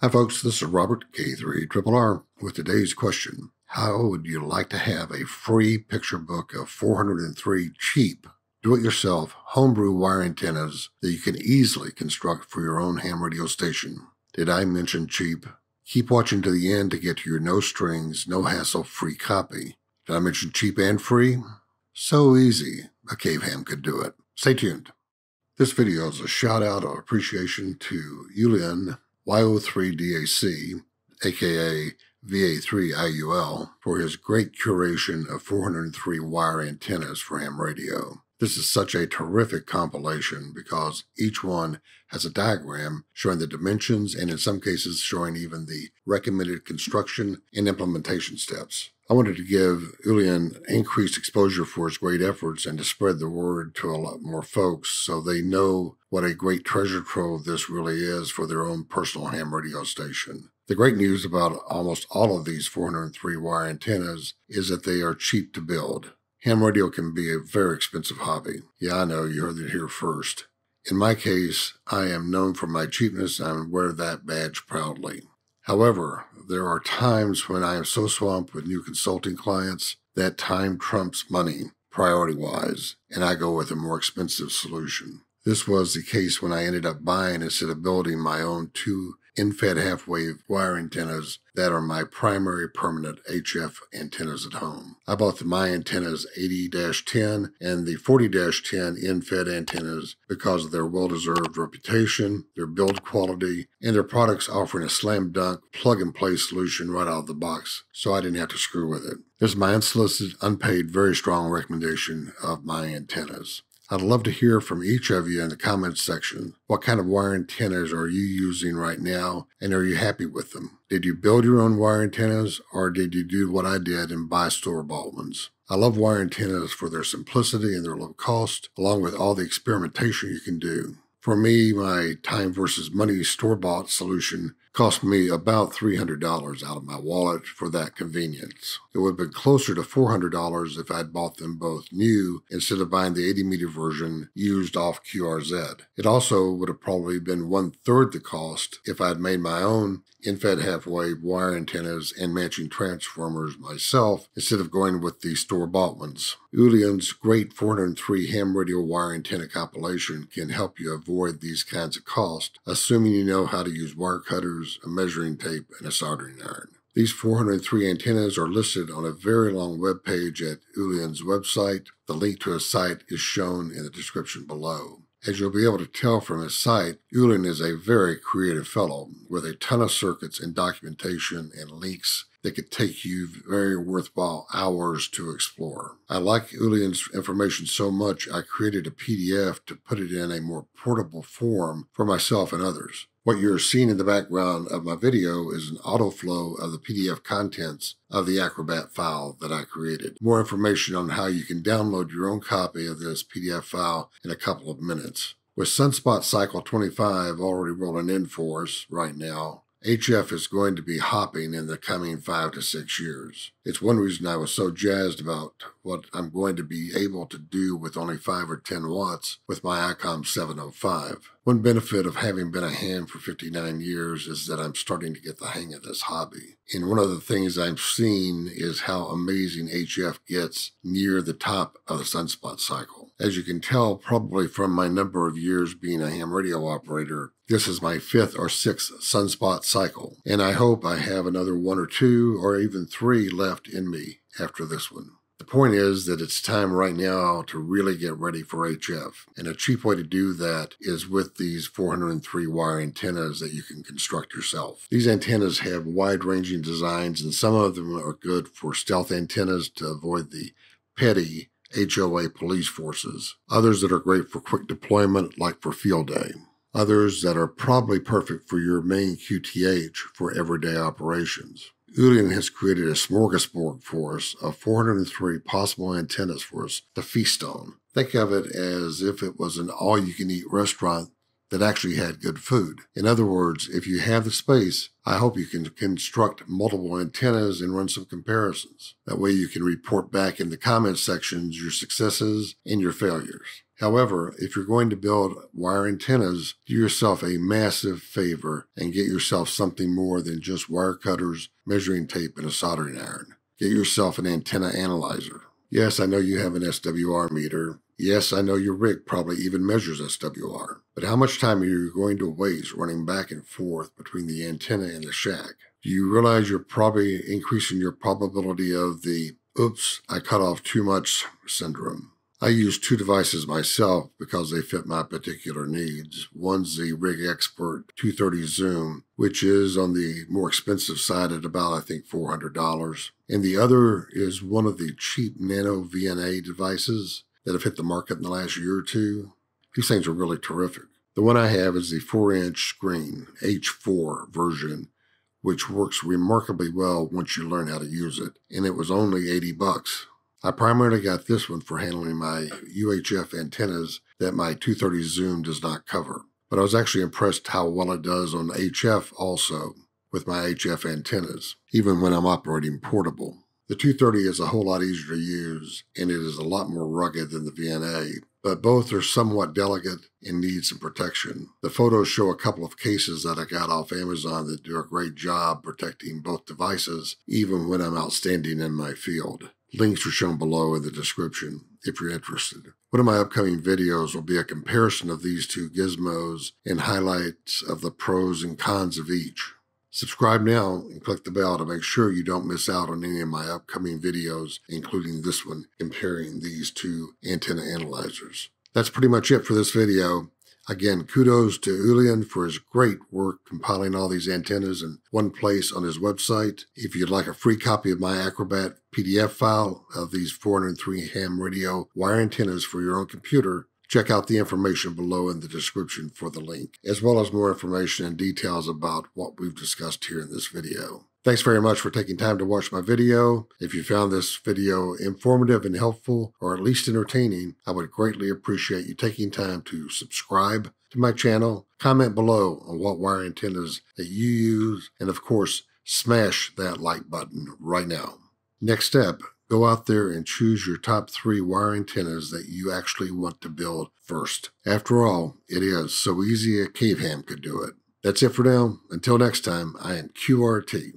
Hi folks, this is Robert K3RRR with today's question. How would you like to have a free picture book of 403 cheap, do-it-yourself, homebrew wire antennas that you can easily construct for your own ham radio station? Did I mention cheap? Keep watching to the end to get your no-strings, no-hassle-free copy. Did I mention cheap and free? So easy, a cave ham could do it. Stay tuned. This video is a shout-out of appreciation to Yulin, YO3DAC, aka VA3IUL, for his great curation of 403 wire antennas for ham radio. This is such a terrific compilation because each one has a diagram showing the dimensions and in some cases showing even the recommended construction and implementation steps. I wanted to give Iulian increased exposure for his great efforts and to spread the word to a lot more folks so they know what a great treasure trove this really is for their own personal ham radio station. The great news about almost all of these 403 wire antennas is that they are cheap to build. Ham radio can be a very expensive hobby. Yeah, I know, you heard it here first. In my case, I am known for my cheapness and I wear that badge proudly. However, there are times when I am so swamped with new consulting clients that time trumps money, priority-wise, and I go with a more expensive solution. This was the case when I ended up buying instead of building my own two in-fed half-wave wire antennas that are my primary permanent HF antennas at home. I bought the My Antennas 80-10 and the 40-10 in-fed antennas because of their well-deserved reputation, their build quality, and their products offering a slam-dunk, plug-and-play solution right out of the box, so I didn't have to screw with it. This is my unsolicited, unpaid, very strong recommendation of My Antennas. I'd love to hear from each of you in the comments section. What kind of wire antennas are you using right now, and are you happy with them? Did you build your own wire antennas, or did you do what I did and buy store-bought ones? I love wire antennas for their simplicity and their low cost, along with all the experimentation you can do. For me, my time versus money store-bought solution cost me about $300 out of my wallet for that convenience. It would have been closer to $400 if I'd bought them both new instead of buying the 80-meter version used off QRZ. It also would have probably been one-third the cost if I'd made my own in-fed half-wave wire antennas and matching transformers myself instead of going with the store-bought ones. Iulian's great 403 ham radio wire antenna compilation can help you avoid these kinds of costs, assuming you know how to use wire cutters, a measuring tape, and a soldering iron. These 403 antennas are listed on a very long web page at Iulian's website. The link to his site is shown in the description below. As you'll be able to tell from his site, Iulian is a very creative fellow with a ton of circuits and documentation and links that could take you very worthwhile hours to explore. I like Iulian's information so much I created a PDF to put it in a more portable form for myself and others. What you're seeing in the background of my video is an autoflow of the PDF contents of the Acrobat file that I created. More information on how you can download your own copy of this PDF file in a couple of minutes. With Sunspot Cycle 25 already rolling in for us right now, HF is going to be hopping in the coming 5 to 6 years. It's one reason I was so jazzed about what I'm going to be able to do with only 5 or 10 watts with my ICOM 705. One benefit of having been a ham for 59 years is that I'm starting to get the hang of this hobby. And one of the things I'm seeing is how amazing HF gets near the top of the sunspot cycle. As you can tell probably from my number of years being a ham radio operator, this is my 5th or 6th sunspot cycle, and I hope I have another 1 or 2 or even 3 left in me after this one. The point is that it's time right now to really get ready for HF, and a cheap way to do that is with these 403 wire antennas that you can construct yourself. These antennas have wide-ranging designs, and some of them are good for stealth antennas to avoid the petty HOA police forces, others that are great for quick deployment like for field day, others that are probably perfect for your main QTH for everyday operations. Iulian has created a smorgasbord for us of 403 possible antennas for us to feast on. Think of it as if it was an all-you-can-eat restaurant that actually had good food. In other words, if you have the space, I hope you can construct multiple antennas and run some comparisons. That way you can report back in the comment sections your successes and your failures. However, if you're going to build wire antennas, do yourself a massive favor and get yourself something more than just wire cutters, measuring tape, and a soldering iron. Get yourself an antenna analyzer. Yes, I know you have an SWR meter. Yes, I know your rig probably even measures SWR. But how much time are you going to waste running back and forth between the antenna and the shack? Do you realize you're probably increasing your probability of the oops, I cut off too much syndrome? I use two devices myself because they fit my particular needs. One's the Rig Expert 230 Zoom, which is on the more expensive side at about, I think, $400. And the other is one of the cheap NanoVNA devices that have hit the market in the last year or two. These things are really terrific. The one I have is the 4-inch screen, H4 version, which works remarkably well once you learn how to use it. And it was only $80. I primarily got this one for handling my UHF antennas that my 230 Zoom does not cover. But I was actually impressed how well it does on HF also with my HF antennas, even when I'm operating portable. The 230 is a whole lot easier to use, and it is a lot more rugged than the VNA, but both are somewhat delicate and need some protection. The photos show a couple of cases that I got off Amazon that do a great job protecting both devices, even when I'm out standing in my field. Links are shown below in the description if you're interested. One of my upcoming videos will be a comparison of these two gizmos and highlights of the pros and cons of each. Subscribe now and click the bell to make sure you don't miss out on any of my upcoming videos, including this one comparing these two antenna analyzers. That's pretty much it for this video. Again, kudos to Iulian for his great work compiling all these antennas in one place on his website. If you'd like a free copy of my Acrobat PDF file of these 403 ham radio wire antennas for your own computer, check out the information below in the description for the link, as well as more information and details about what we've discussed here in this video. Thanks very much for taking time to watch my video. If you found this video informative and helpful, or at least entertaining, I would greatly appreciate you taking time to subscribe to my channel, comment below on what wire antennas that you use, and of course, smash that like button right now. Next step, go out there and choose your top 3 wire antennas that you actually want to build first. After all, it is so easy a cave ham could do it. That's it for now. Until next time, I am QRT.